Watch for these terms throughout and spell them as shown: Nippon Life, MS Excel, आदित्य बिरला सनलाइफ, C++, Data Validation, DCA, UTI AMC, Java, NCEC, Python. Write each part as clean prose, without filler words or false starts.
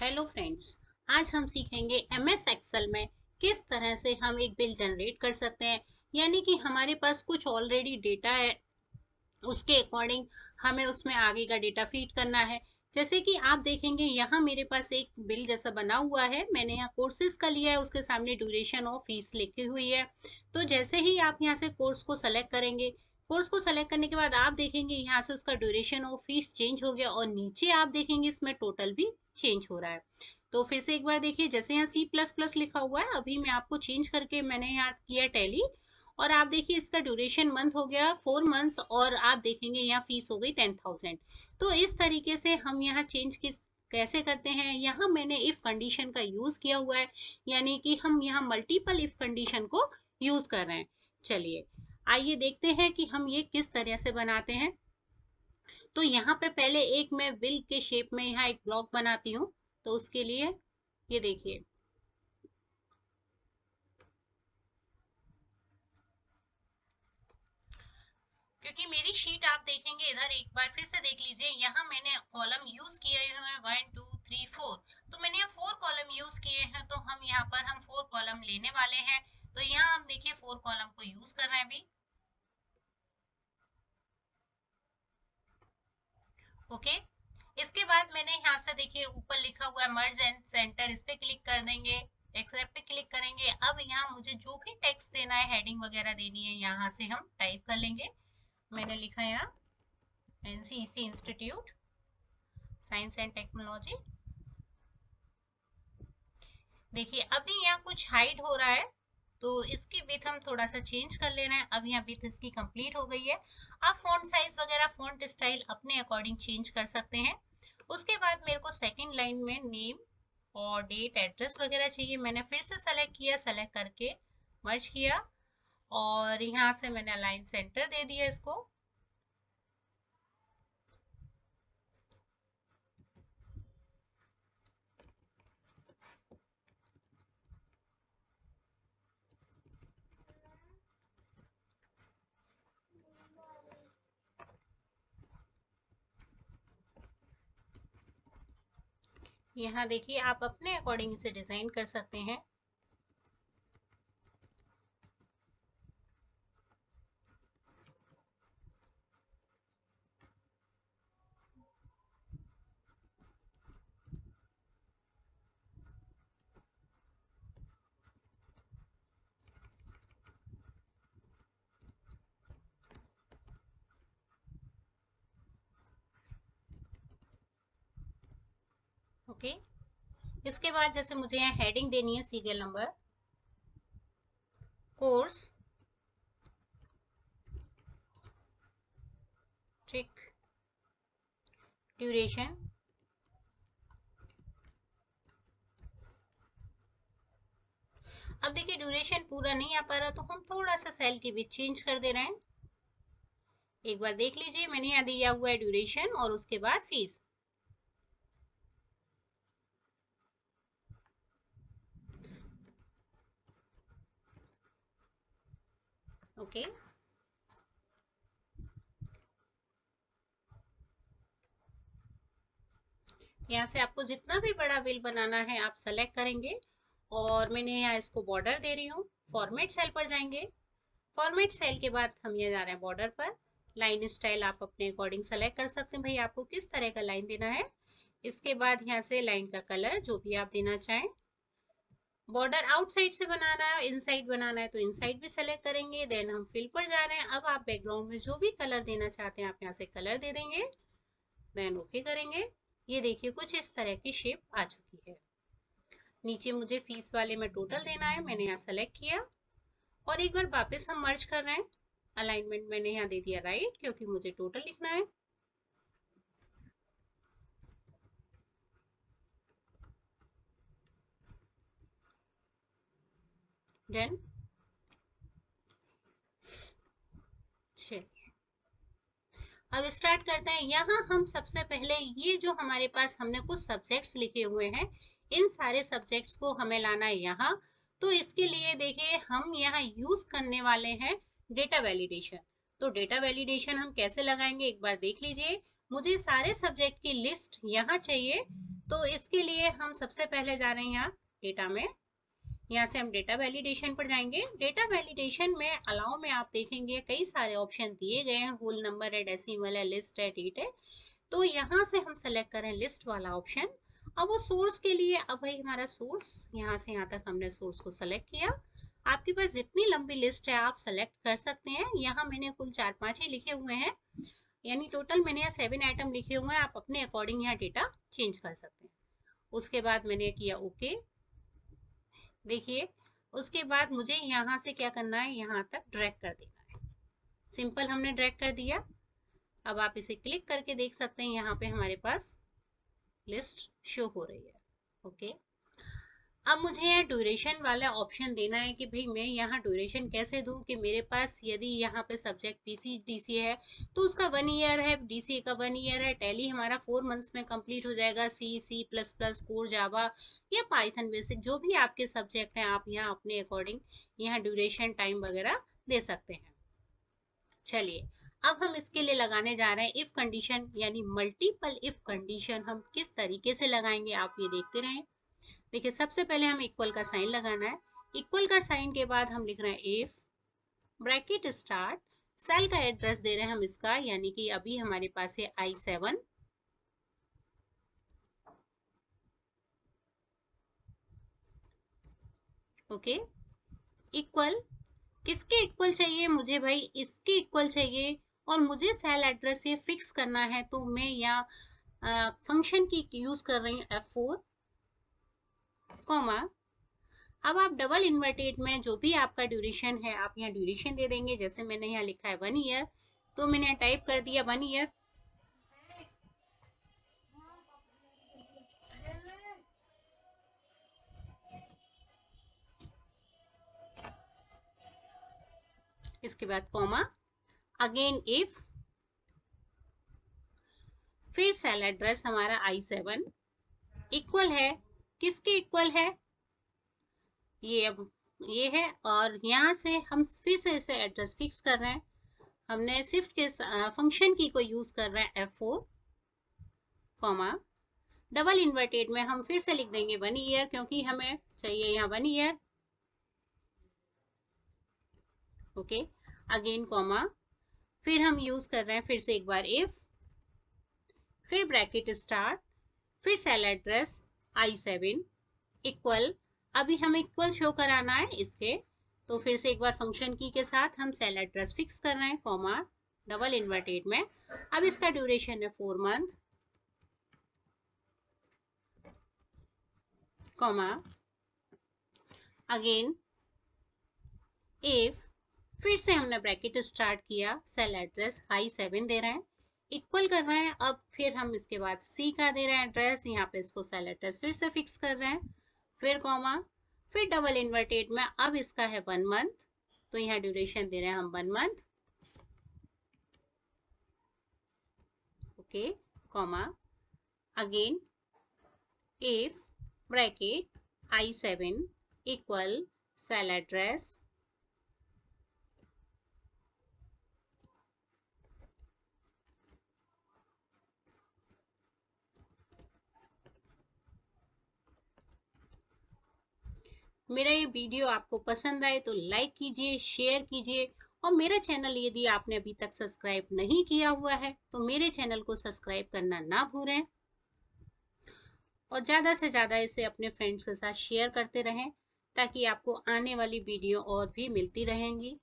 Hello friends, आज हम सीखेंगे एमएस एक्सेल में किस तरह से हम एक बिल जनरेट कर सकते हैं। यानी कि हमारे पास कुछ ऑलरेडी डेटा है, उसके अकॉर्डिंग हमें उसमें आगे का डेटा फीड करना है। जैसे कि आप देखेंगे यहाँ मेरे पास एक बिल जैसा बना हुआ है, मैंने यहाँ कोर्सेज का लिया है, उसके सामने ड्यूरेशन और फीस लिखी हुई है। तो जैसे ही आप यहाँ से कोर्स को सेलेक्ट करेंगे, कोर्स को सेलेक्ट करने के बाद आप देखेंगे यहाँ से उसका ड्यूरेशन और फीस चेंज हो गया और नीचे आप देखेंगे इसमें टोटल भी चेंज हो रहा है। तो फिर से एक बार देखिए, जैसे यहाँ C++ लिखा हुआ है, अभी मैं आपको चेंज करके मैंने यहाँ किया टैली, और आप देखिए इसका ड्यूरेशन मंथ हो गया 4 मंथ्स और आप देखेंगे यहाँ फीस हो गई 10,000। तो इस तरीके से हम यहाँ चेंज कैसे करते हैं, यहाँ मैंने इफ कंडीशन का यूज किया हुआ है, यानी कि हम यहाँ मल्टीपल इफ कंडीशन को यूज कर रहे हैं। चलिए आइए देखते हैं कि हम ये किस तरह से बनाते हैं। तो यहाँ पे पहले एक मैं बिल के शेप में यहाँ एक ब्लॉक बनाती हूँ। तो उसके लिए ये देखिए, क्योंकि मेरी शीट आप देखेंगे इधर एक बार फिर से देख लीजिए, यहाँ मैंने कॉलम यूज किए हैं 1 2 3 4, तो मैंने यहाँ 4 कॉलम यूज किए हैं। तो हम यहाँ पर हम 4 कॉलम लेने वाले हैं। तो यहाँ हम देखिए 4 कॉलम को यूज कर रहे हैं अभी। ओके, इसके बाद मैंने यहाँ से देखिए ऊपर लिखा हुआ है मर्ज एंड सेंटर, इस पे क्लिक कर देंगे, एक्सरेप पे क्लिक करेंगे। अब यहाँ मुझे जो भी टेक्स्ट देना है, हेडिंग वगैरह देनी है, यहाँ से हम टाइप कर लेंगे। मैंने लिखा है यहाँ NCEC institute science and technology. देखिए अभी यहाँ कुछ हाइड हो रहा है, तो इसकी विड्थ हम थोड़ा सा चेंज कर ले रहे हैं। अब यहाँ विड्थ इसकी कंप्लीट हो गई है। आप फॉन्ट साइज वगैरह फॉन्ट स्टाइल अपने अकॉर्डिंग चेंज कर सकते हैं। उसके बाद मेरे को सेकंड लाइन में नेम और डेट एड्रेस वगैरह चाहिए। मैंने फिर से सेलेक्ट किया, सेलेक्ट करके मर्ज किया और यहाँ से मैंने अलाइन सेंटर दे दिया इसको। यहाँ देखिए आप अपने अकॉर्डिंग इसे डिजाइन कर सकते हैं। ओके, इसके बाद जैसे मुझे यहाँ हेडिंग देनी है serial number, course, trick, duration, अब देखिए ड्यूरेशन पूरा नहीं आ पा रहा तो हम थोड़ा सा सेल के बीच चेंज कर दे रहे हैं। एक बार देख लीजिए, मैंने यहाँ दिया हुआ है ड्यूरेशन और उसके बाद फीस। ओके, यहाँ से आपको जितना भी बड़ा बिल बनाना है आप सेलेक्ट करेंगे और मैंने यहाँ इसको बॉर्डर दे रही हूँ। फॉर्मेट सेल पर जाएंगे, फॉर्मेट सेल के बाद हम ये जा रहे हैं बॉर्डर पर। लाइन स्टाइल आप अपने अकॉर्डिंग सेलेक्ट कर सकते हैं, भाई आपको किस तरह का लाइन देना है। इसके बाद यहाँ से लाइन का कलर जो भी आप देना चाहें, बॉर्डर आउटसाइड से बनाना है, इनसाइड बनाना है तो इनसाइड भी सेलेक्ट करेंगे। देन हम फिल पर जा रहे हैं। अब आप बैकग्राउंड में जो भी कलर देना चाहते हैं आप यहाँ से कलर दे देंगे, देन ओके करेंगे। ये देखिए कुछ इस तरह की शेप आ चुकी है। नीचे मुझे फीस वाले में टोटल देना है, मैंने यहाँ सेलेक्ट किया और एक बार वापस हम मर्ज कर रहे हैं। अलाइनमेंट मैंने यहाँ दे दिया राइट, क्योंकि मुझे टोटल लिखना है। चलिए अब स्टार्ट करते हैं। यहाँ हम सबसे पहले ये जो हमारे पास हमने कुछ सब्जेक्ट्स लिखे हुए हैं, इन सारे सब्जेक्ट्स को हमें लाना है यहाँ। तो इसके लिए देखिए हम यहाँ यूज करने वाले हैं डेटा वैलिडेशन। तो डेटा वैलिडेशन हम कैसे लगाएंगे एक बार देख लीजिए। मुझे सारे सब्जेक्ट की लिस्ट यहाँ चाहिए तो इसके लिए हम सबसे पहले जा रहे हैं यहाँ डेटा में, यहाँ से हम डेटा वैलिडेशन पर जाएंगे। डेटा वैलिडेशन में अलाउ में आप देखेंगे कई सारे ऑप्शन दिए गए हैं, होल नंबर है, डेसिमल है, लिस्ट है, डेट है। तो यहाँ से हम सेलेक्ट करें लिस्ट वाला ऑप्शन। अब वो सोर्स के लिए, अब भाई हमारा सोर्स यहाँ से यहाँ तक हमने सोर्स को सेलेक्ट किया। आपके पास जितनी लंबी लिस्ट है आप सेलेक्ट कर सकते हैं। यहाँ मैंने कुल 4-5 ही लिखे हुए हैं, यानी टोटल मैंने यहाँ 7 आइटम लिखे हुए हैं। आप अपने अकॉर्डिंग यहाँ डेटा चेंज कर सकते हैं। उसके बाद मैंने किया ओके। देखिए उसके बाद मुझे यहाँ से क्या करना है, यहाँ तक ड्रैग कर देना है। सिंपल हमने ड्रैग कर दिया। अब आप इसे क्लिक करके देख सकते हैं, यहाँ पे हमारे पास लिस्ट शो हो रही है। ओके अब मुझे यहाँ ड्यूरेशन वाला ऑप्शन देना है कि भाई मैं यहाँ ड्यूरेशन कैसे दूँ कि मेरे पास यदि यहाँ पे सब्जेक्ट पीसी डीसी है तो उसका 1 ईयर है, डीसी का 1 ईयर है, टैली हमारा 4 मंथ्स में कंप्लीट हो जाएगा, C++, कोर, जावा या पाइथन बेसिक जो भी आपके सब्जेक्ट हैं आप यहाँ अपने अकॉर्डिंग यहाँ ड्यूरेशन टाइम वगैरह दे सकते हैं। चलिए अब हम इसके लिए लगाने जा रहे हैं इफ कंडीशन, यानी मल्टीपल इफ कंडीशन हम किस तरीके से लगाएंगे आप ये देखते रहें। देखिए सबसे पहले हम इक्वल का साइन लगाना है। इक्वल का साइन के बाद हम लिख रहे हैं इफ ब्रैकेट स्टार्ट, सेल का एड्रेस दे रहे हैं हम इसका, यानी कि अभी हमारे पास है I7। ओके इक्वल किसके इक्वल चाहिए मुझे, भाई इसके इक्वल चाहिए और मुझे सेल एड्रेस ये फिक्स करना है। तो मैं यहाँ फंक्शन की यूज कर रही हूँ F4 कॉमा। अब आप डबल इन्वर्टेड में जो भी आपका ड्यूरेशन है आप यहाँ ड्यूरेशन दे देंगे। जैसे मैंने यहाँ लिखा है 1 ईयर, तो मैंने यहाँ टाइप कर दिया 1 ईयर। इसके बाद कॉमा, अगेन इफ, फिर सेल एड्रेस हमारा I7 इक्वल है, किसके इक्वल है ये, अब ये है। और यहाँ से हम फिर से इसे एड्रेस फिक्स कर रहे हैं, हमने शिफ्ट के फंक्शन की को यूज कर रहे हैं F4 कॉमा, डबल इन्वर्टेड में हम फिर से लिख देंगे 1 ईयर क्योंकि हमें चाहिए यहाँ 1 ईयर। ओके अगेन कॉमा, फिर हम यूज कर रहे हैं फिर से एक बार इफ, फिर ब्रैकेट स्टार्ट, फिर सेल एड्रेस I7 इक्वल। अभी हमें इक्वल शो कराना है इसके, तो फिर से एक बार फंक्शन की के साथ हम सेल एड्रेस फिक्स कर रहे हैं कॉमा, डबल इन्वर्टेड में। अब इसका ड्यूरेशन है 4 मंथ कॉमा, अगेन इफ, फिर से हमने ब्रैकेट स्टार्ट किया, सेल एड्रेस I7 दे रहे हैं, इक्वल कर रहे हैं। अब फिर हम इसके बाद C का दे रहे हैं एड्रेस, यहाँ पे इसको सेल एड्रेस फिर से फिक्स कर रहे हैं, फिर कॉमा, फिर डबल इन्वर्टेड में। अब इसका है 1 मंथ, तो यहाँ ड्यूरेशन दे रहे हैं हम 1 month okay comma, again if bracket I7 equal cell address मेरा। ये वीडियो आपको पसंद आए तो लाइक कीजिए, शेयर कीजिए और मेरा चैनल यदि आपने अभी तक सब्सक्राइब नहीं किया हुआ है तो मेरे चैनल को सब्सक्राइब करना ना भूलें और ज़्यादा से ज़्यादा इसे अपने फ्रेंड्स के साथ शेयर करते रहें ताकि आपको आने वाली वीडियो और भी मिलती रहेंगी।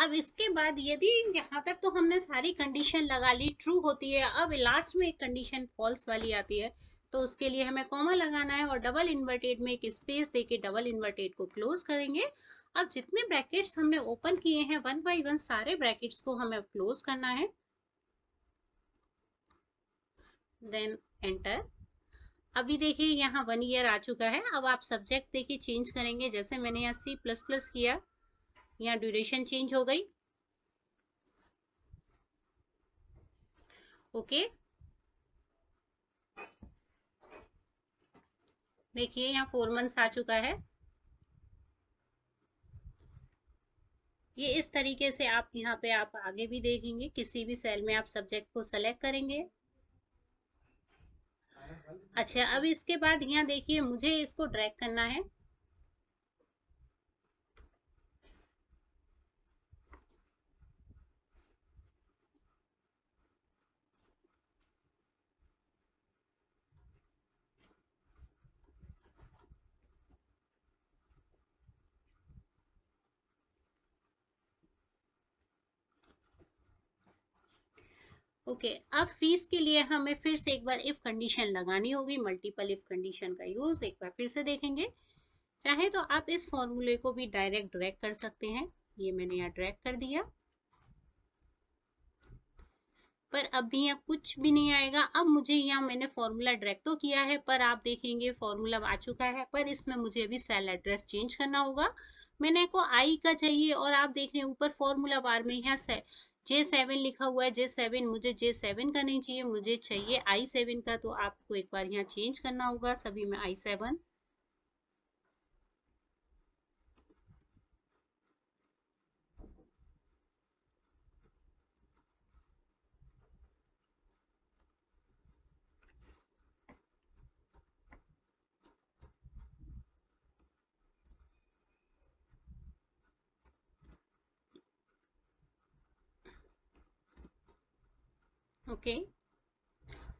अब इसके बाद यदि यहाँ तक तो हमने सारी कंडीशन लगा ली, ट्रू होती है। अब लास्ट में एक कंडीशन फॉल्स वाली आती है, तो उसके लिए हमें कॉमा लगाना है और डबल इन्वर्टेड में एक स्पेस देके डबल इन्वर्टेड को क्लोज करेंगे। अब जितने ब्रैकेट्स हमने ओपन किए हैं 1 by 1 सारे ब्रैकेट्स को हमें क्लोज करना है, देन एंटर। अभी देखिए यहाँ 1 ईयर आ चुका है। अब आप सब्जेक्ट देखिए चेंज करेंगे, जैसे मैंने यहाँ C++ किया, यहाँ ड्यूरेशन चेंज हो गई। ओके देखिए यहाँ 4 मंथ्स आ चुका है। ये इस तरीके से आप यहाँ पे आप आगे भी देखेंगे, किसी भी सेल में आप सब्जेक्ट को सेलेक्ट करेंगे। अच्छा अब इसके बाद यहाँ देखिए मुझे इसको ड्रैग करना है। ओके, अब फीस के लिए हमें फिर से एक बार इफ कंडीशन लगानी होगी। मल्टीपल इफ कंडीशन का यूज एक बार फिर से देखेंगे। चाहे तो आप इस फॉर्मूले को भी डायरेक्ट ड्रैग कर सकते हैं। ये मैंने यहाँ ड्रैग कर दिया, पर अब भी यहाँ कुछ भी नहीं आएगा। अब मुझे यहाँ मैंने फॉर्मूला ड्रैग तो किया है, पर आप देखेंगे फॉर्मूला आ चुका है, पर इसमें मुझे अभी सेल एड्रेस चेंज करना होगा। मैंने को आई का चाहिए और आप देख रहे हैं ऊपर फॉर्मूला बार में यहाँ J7 लिखा हुआ है। J7 मुझे J7 का नहीं चाहिए, मुझे चाहिए I7 का। तो आपको एक बार यहाँ चेंज करना होगा सभी में I7।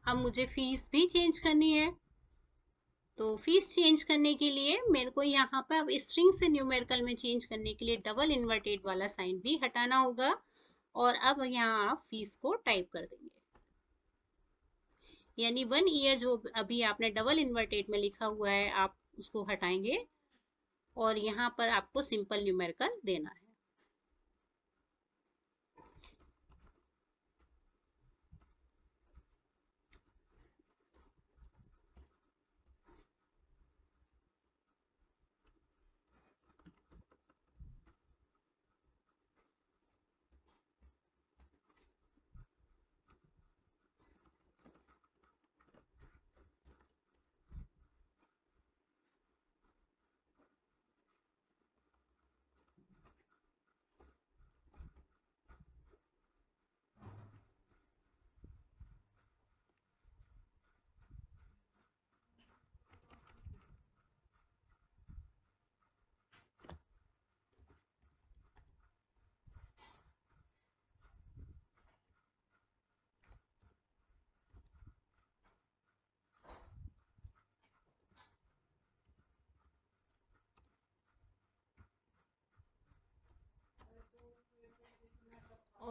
अब मुझे फीस भी चेंज करनी है। तो फीस चेंज करने के लिए मेरे को यहाँ पर अब स्ट्रिंग से न्यूमेरिकल में चेंज करने के लिए डबल इन्वर्टेड वाला साइन भी हटाना होगा। और अब यहाँ आप फीस को टाइप कर देंगे, यानी 1 ईयर जो अभी आपने डबल इन्वर्टेड में लिखा हुआ है आप उसको हटाएंगे और यहाँ पर आपको सिंपल न्यूमेरिकल देना है।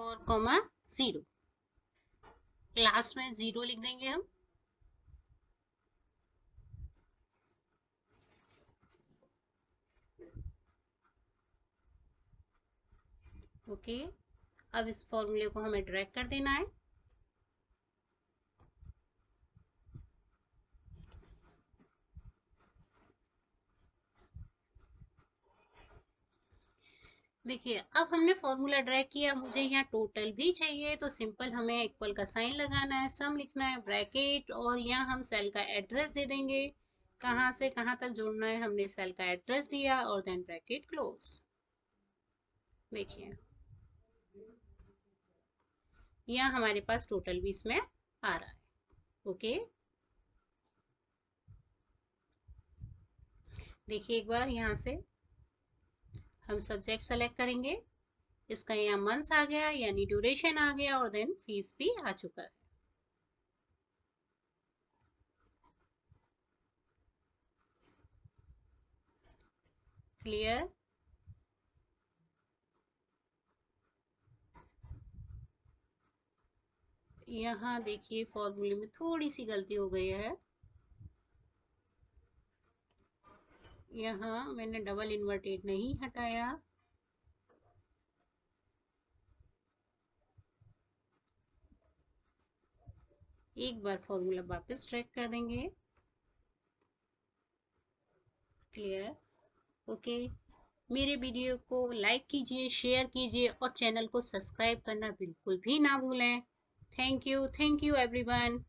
और कॉमा 0, लास्ट में 0 लिख देंगे हम। ओके, अब इस फॉर्मूले को हमें ड्रैग कर देना है। देखिए अब हमने फॉर्मूला ड्रैग किया, मुझे यहाँ टोटल भी चाहिए। तो सिंपल हमें इक्वल का साइन लगाना है, सम लिखना है, ब्रैकेट, और यहाँ हम सेल का एड्रेस दे देंगे। कहाँ से कहाँ तक जोड़ना है हमने सेल का एड्रेस दिया और देन ब्रैकेट क्लोज। देखिए यहाँ हमारे पास टोटल भी इसमें आ रहा है। ओके देखिए एक बार यहाँ से हम सब्जेक्ट सेलेक्ट करेंगे, इसका यहाँ मंथ्स आ गया यानी ड्यूरेशन आ गया और देन फीस भी आ चुका है। क्लियर? यहाँ देखिए फॉर्मूले में थोड़ी सी गलती हो गई है। यहाँ मैंने डबल इन्वर्टेड नहीं हटाया। एक बार फॉर्मूला वापस ट्रैक कर देंगे। Clear okay. मेरे वीडियो को लाइक कीजिए, शेयर कीजिए और चैनल को सब्सक्राइब करना बिल्कुल भी ना भूलें। Thank you everyone.